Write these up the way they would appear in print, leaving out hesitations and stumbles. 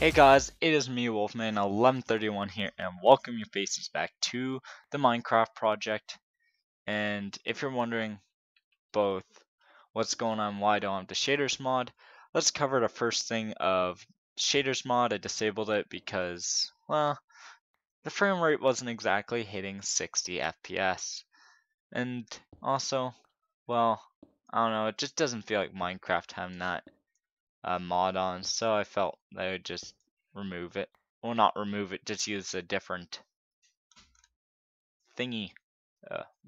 Hey guys, it is me Wolfman1131 here, and welcome your faces back to the Minecraft project. And if you're wondering both what's going on, why I don't have the shaders mod, let's cover the first thing of shaders mod. I disabled it because, well, the frame rate wasn't exactly hitting 60 FPS. And also, well, I don't know, it just doesn't feel like Minecraft having that mod on, so I felt I would just remove it. Well, not remove it, just use a different thingy.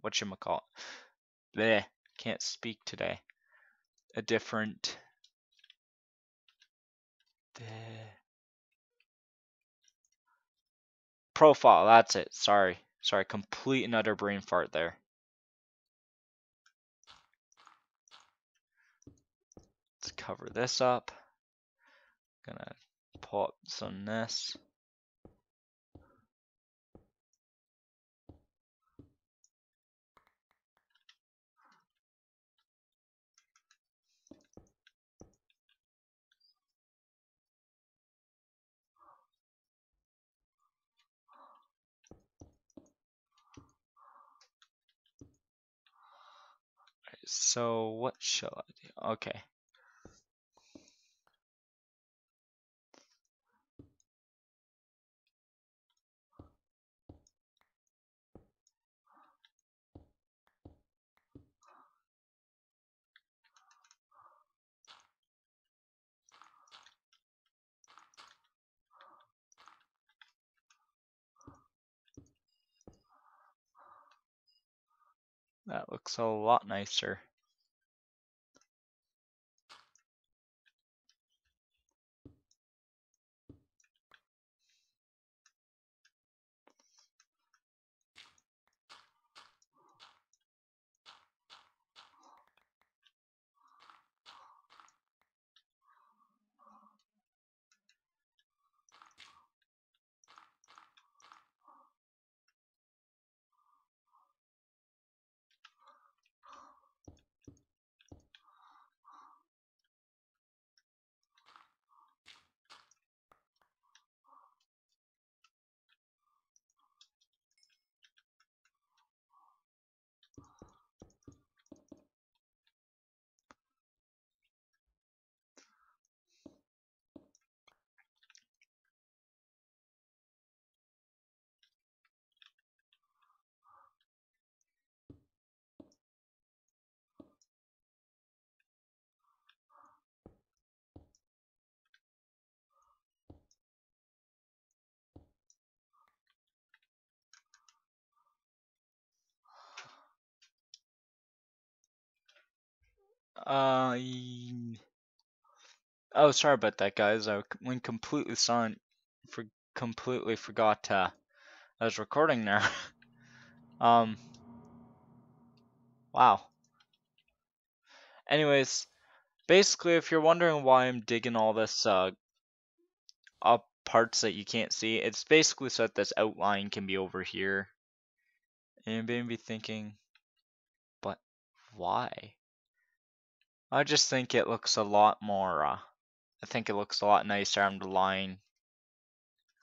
Whatchamacallit? Bleh, can't speak today. A different... profile, that's it, sorry, complete and utter brain fart there. Let's cover this up. Gonna pull up some this. Right, so what shall I do? Okay. That looks a lot nicer. Oh, sorry about that, guys. I went completely silent. Completely forgot I was recording there. Wow. Anyways, basically, if you're wondering why I'm digging all this up parts that you can't see, it's basically so that this outline can be over here. And you may be thinking, but why? I just think it looks a lot more, I think it looks a lot nicer on the line,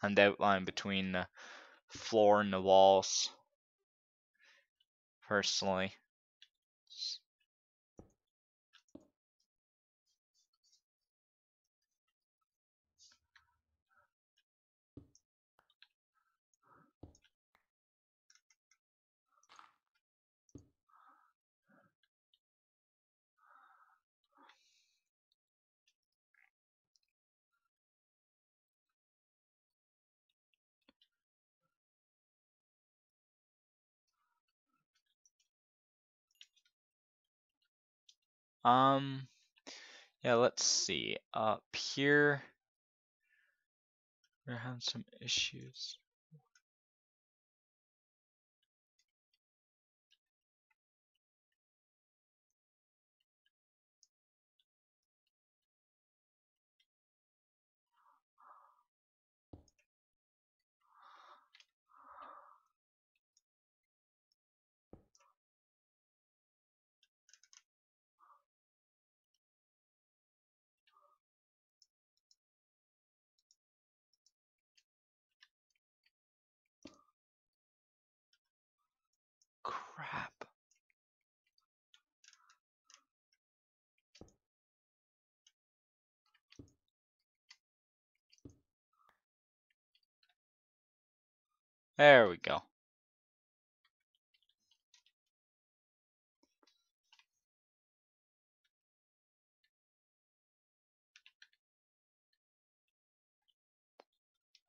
on the outline between the floor and the walls, personally. Yeah, let's see. Up here, we're having some issues. There we go.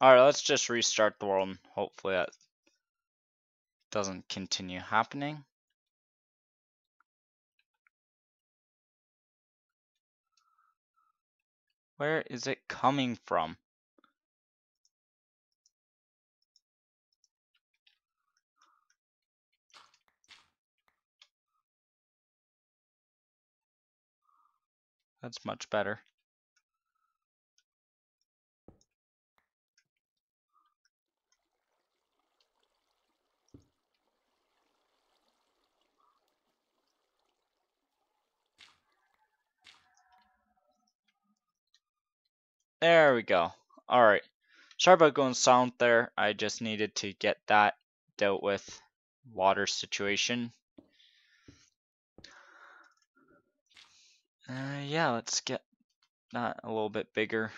Alright, let's just restart the world and hopefully that doesn't continue happening. Where is it coming from? That's much better. There we go. Alright. Sorry about going silent there. I just needed to get that dealt with. Water situation. Yeah, let's get that a little bit bigger.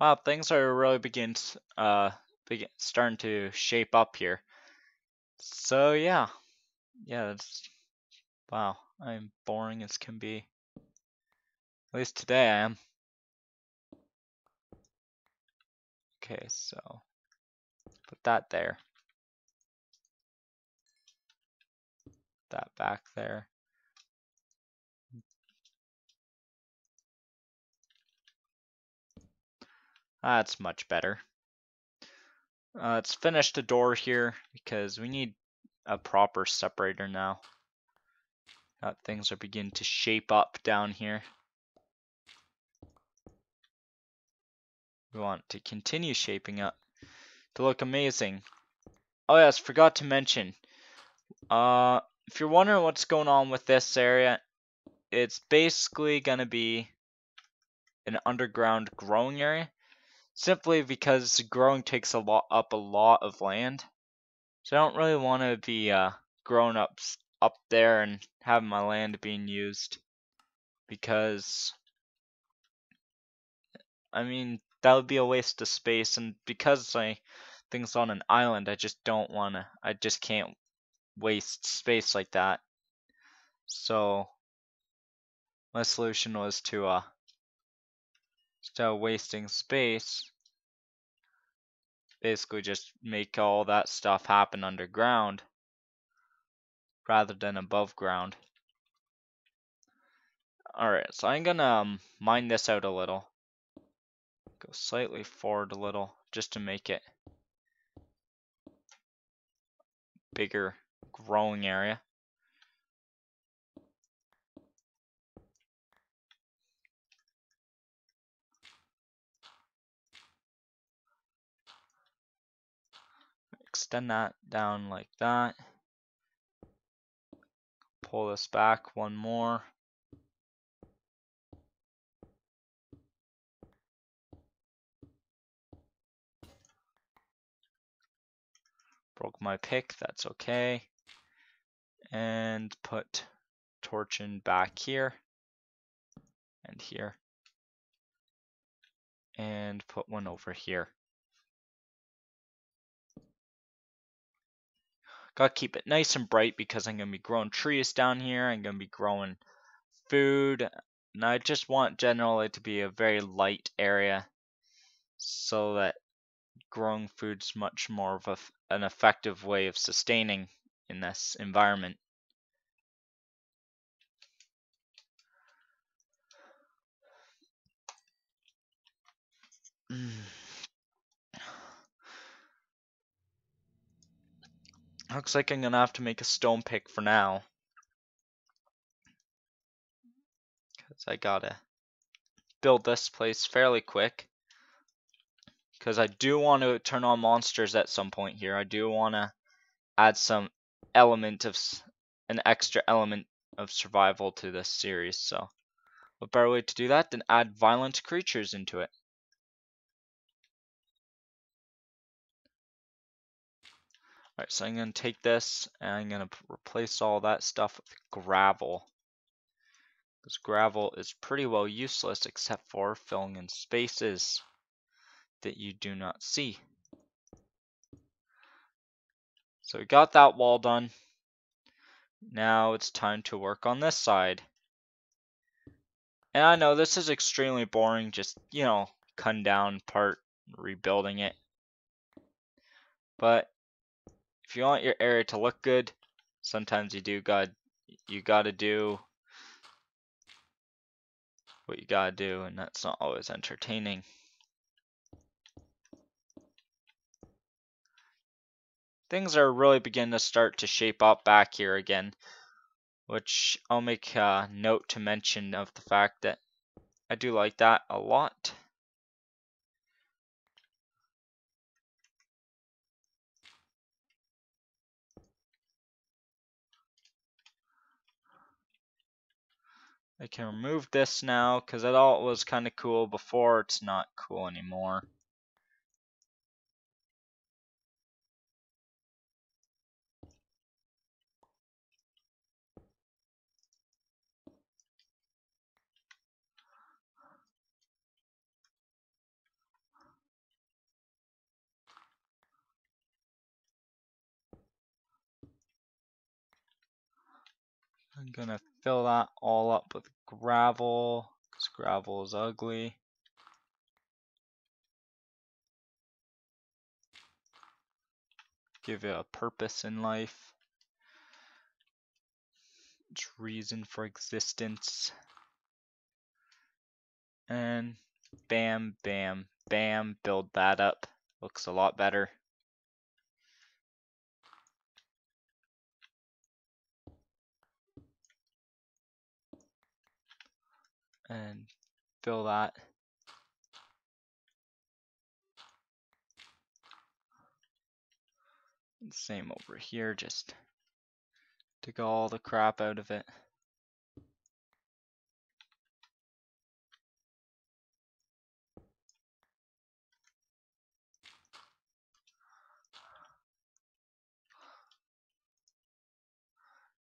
Wow, things are really starting to shape up here. So yeah, that's wow. I'm boring as can be. At least today I am. Okay, so put that there. That back there. That's much better. Let's finish the door here because we need a proper separator now. Things are beginning to shape up down here. We want to continue shaping up to look amazing. Oh yes, forgot to mention. If you're wondering what's going on with this area, it's basically going to be an underground growing area. Simply because growing takes up a lot of land, so I don't really want to be growing up there and having my land being used, because I mean that would be a waste of space. And because things on an island, I just don't want to. I just can't waste space like that. So my solution was to Still wasting space, basically just make all that stuff happen underground rather than above ground. Alright, so I'm gonna mine this out a little, go slightly forward a little just to make it bigger growing area. Extend that down like that. Pull this back one more. Broke my pick, that's okay. And put torchin back here and here. And put one over here. Gotta keep it nice and bright because I'm gonna be growing trees down here. I'm gonna be growing food, and I just want generally to be a very light area, so that growing food's much more of an effective way of sustaining in this environment. Looks like I'm gonna have to make a stone pick for now. Because I gotta build this place fairly quick. Because I do want to turn on monsters at some point here. I do want to add some element of, an extra element of survival to this series. So what better way to do that than add violent creatures into it. Alright, so I'm going to take this and I'm going to replace all that stuff with gravel. Because gravel is pretty well useless except for filling in spaces that you do not see. So we got that wall done. Now it's time to work on this side. And I know this is extremely boring, just, you know, cutting down part, rebuilding it. But if you want your area to look good, sometimes you do gotta do what you gotta do, and that's not always entertaining. Things are really beginning to start to shape up back here again, which I'll make a note to mention of the fact that I do like that a lot. I can remove this now because I thought it was kind of cool before. It's not cool anymore. I'm gonna fill that all up with gravel, because gravel is ugly. Give it a purpose in life, its reason for existence. And bam, bam, bam, build that up. Looks a lot better. And fill that. Same over here, just dig all the crap out of it.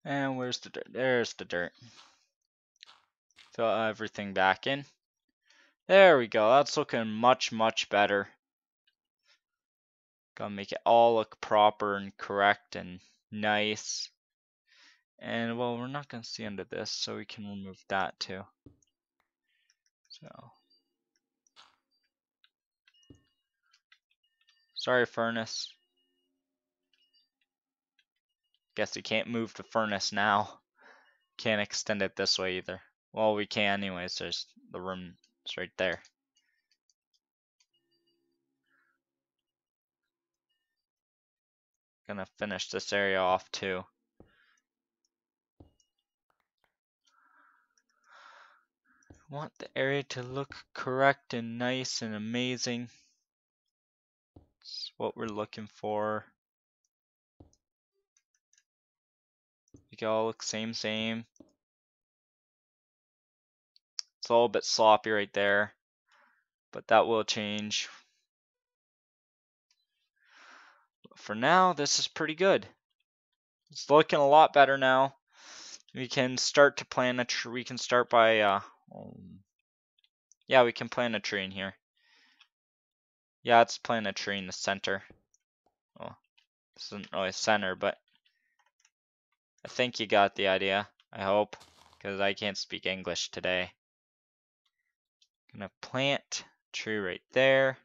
And where's the dirt? There's the dirt. Fill everything back in. There we go. That's looking much, much better. Gotta make it all look proper and correct and nice. And well, we're not gonna see under this, so we can remove that too. So, sorry, furnace. Guess we can't move the furnace now. Can't extend it this way either. Well, we can anyways, there's the room, it's right there. Gonna finish this area off too. Want the area to look correct and nice and amazing. It's what we're looking for. They all look same. It's a little bit sloppy right there, but that will change. For now, this is pretty good. It's looking a lot better now. We can start to plant a tree. We can start by, yeah, we can plant a tree in here. Yeah, let's plant a tree in the center. Well, this isn't really center, but I think you got the idea. I hope, because I can't speak English today. Gonna plant tree right there.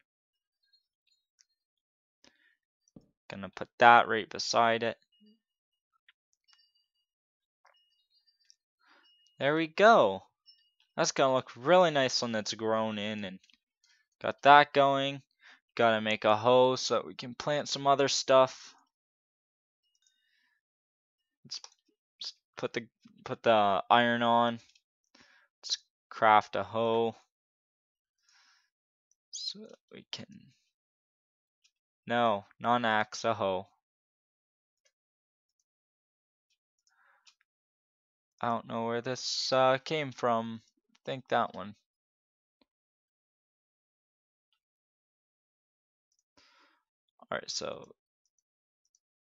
Gonna put that right beside it. There we go. That's gonna look really nice when it's grown in and got that going. Gotta make a hose so that we can plant some other stuff. put the iron on. Let's craft a hoe so we can. No, non-axe, a hoe. I don't know where this came from. I think that one. Alright, so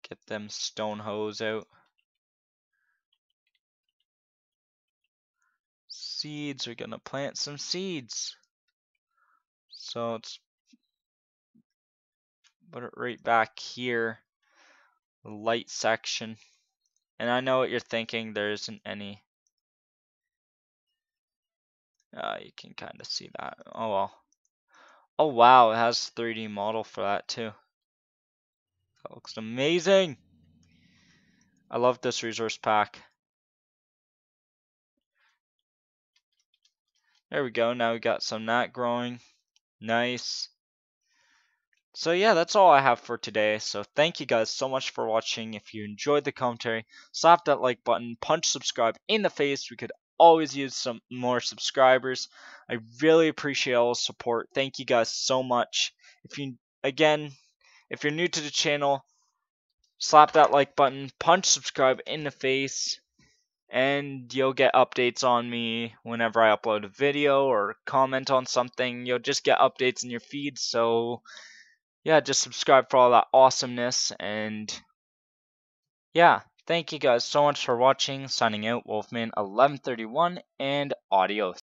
get them stone hoes out. Seeds, we're gonna plant some seeds. So let's put it right back here, the light section. And I know what you're thinking, there isn't any. You can kind of see that. Oh well. Oh wow, it has a 3D model for that too. That looks amazing. I love this resource pack. There we go. Now we got some gnat growing. Nice. So yeah, that's all I have for today. So thank you guys so much for watching. If you enjoyed the commentary, slap that like button, punch subscribe in the face. We could always use some more subscribers. I really appreciate all the support. Thank you guys so much. If you're new to the channel, slap that like button, punch subscribe in the face, and you'll get updates on me whenever I upload a video or comment on something. You'll just get updates in your feed. So yeah, just subscribe for all that awesomeness. And yeah, thank you guys so much for watching. Signing out, Wolfman1131, and adios.